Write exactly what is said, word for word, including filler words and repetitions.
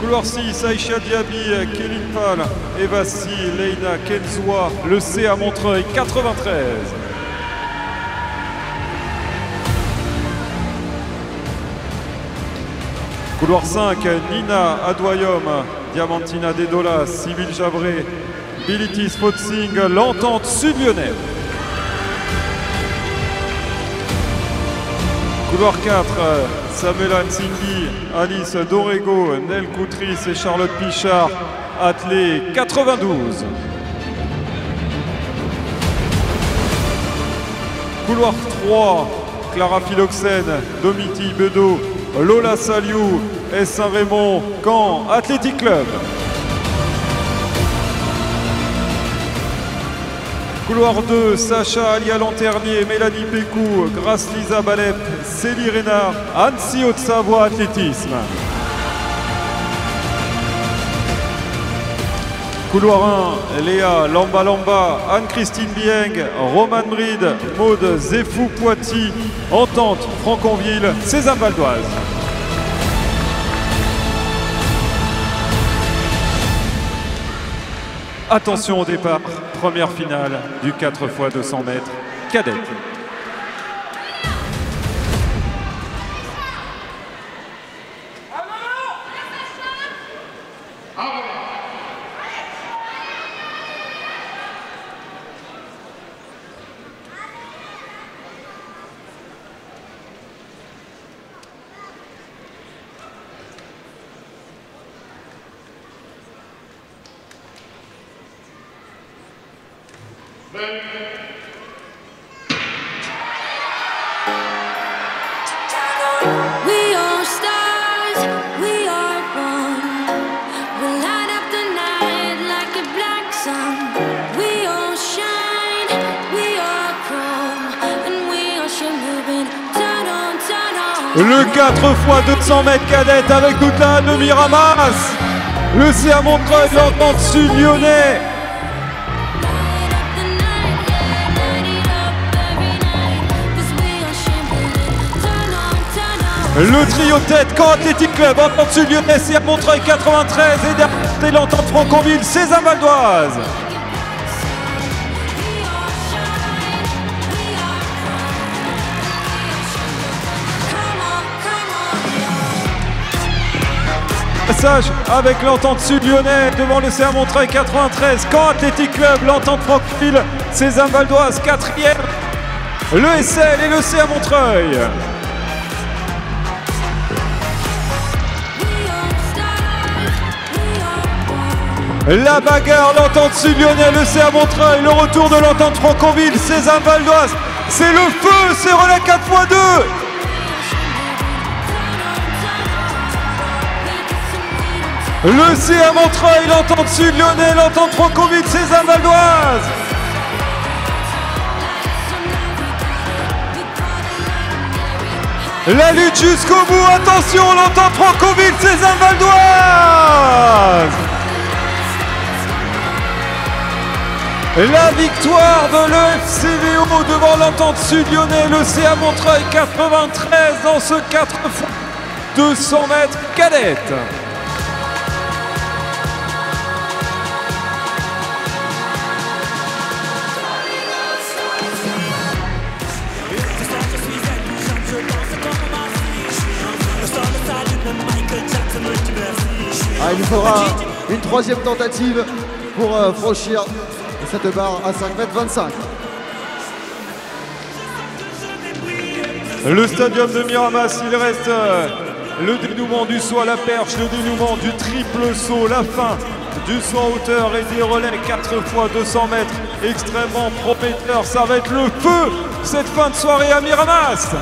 Couloir six, Aïcha Diaby, Kéline Pâle, Evassi, Leina, Kenzoa, le C à Montreuil quatre-vingt-treize. Couloir cinq, Nina Adwayom, Diamantina Dedola, Sybille Javré, Biliti Spotsing, l'Entente Sud Lyonnaise. Couloir quatre, Sabela Ncindi, Alice Dorego, Nel Coutrice et Charlotte Pichard, Athlé quatre-vingt-douze. Couloir trois, Clara Philoxène, Domiti Bedot, Lola Saliou, S. Saint-Raymond, Caen Athletic Club. Couloir deux, Sacha Alia Lanternier, Mélanie Pécou, Grasse-Lisa Balep, Célie Rénard, Annecy Haute-Savoie Athlétisme. Couloir un, Léa Lamba Lamba, Anne-Christine Bieng, Roman Brid, Maude Zéfou Poitiers, Entente Franconville Césame Val d'Oise. Attention au départ, première finale du quatre fois deux cents mètres cadette. Le quatre fois deux cents mètres cadette avec toute la hâte de Miramas, le C à Montreuil, l'Entente Sud Lyonnais. Le trio de tête, Caen Athletic Club, Entente Sud Lyonnais, C à Montreuil quatre-vingt-treize et derrière l'Entente Franconville, Cézanne Valdoise. Passage avec l'Entente Sud Lyonnais devant le C à Montreuil quatre-vingt-treize, Caen Athletic Club, l'Entente Franconville, Cézanne Valdoise quatrième, le S L et le C à Montreuil. La bagarre, l'Entente Sud Lyonnais, le C à Montreuil, le retour de l'Entente Franconville, Cézanne Valdoise, c'est le feu, c'est relais quatre fois deux. Le C à Montreuil, l'Entente Sud Lyonnais, l'Entente Franconville, Cézanne Valdoise. La lutte jusqu'au bout, attention, l'Entente Franconville, Cézanne Valdoise. La victoire de l'E F C V O devant l'Entente Sud Lyonnais, le C à Montreuil quatre-vingt-treize dans ce quatre fois deux cents mètres cadette. Ah, il fera une troisième tentative pour euh, franchir cette barre à cinq mètres vingt-cinq. Le stadium de Miramas, il reste euh, le dénouement du saut à la perche, le dénouement du triple saut, la fin du saut en hauteur et des relais quatre fois deux cents mètres extrêmement prometteurs. Ça va être le feu cette fin de soirée à Miramas.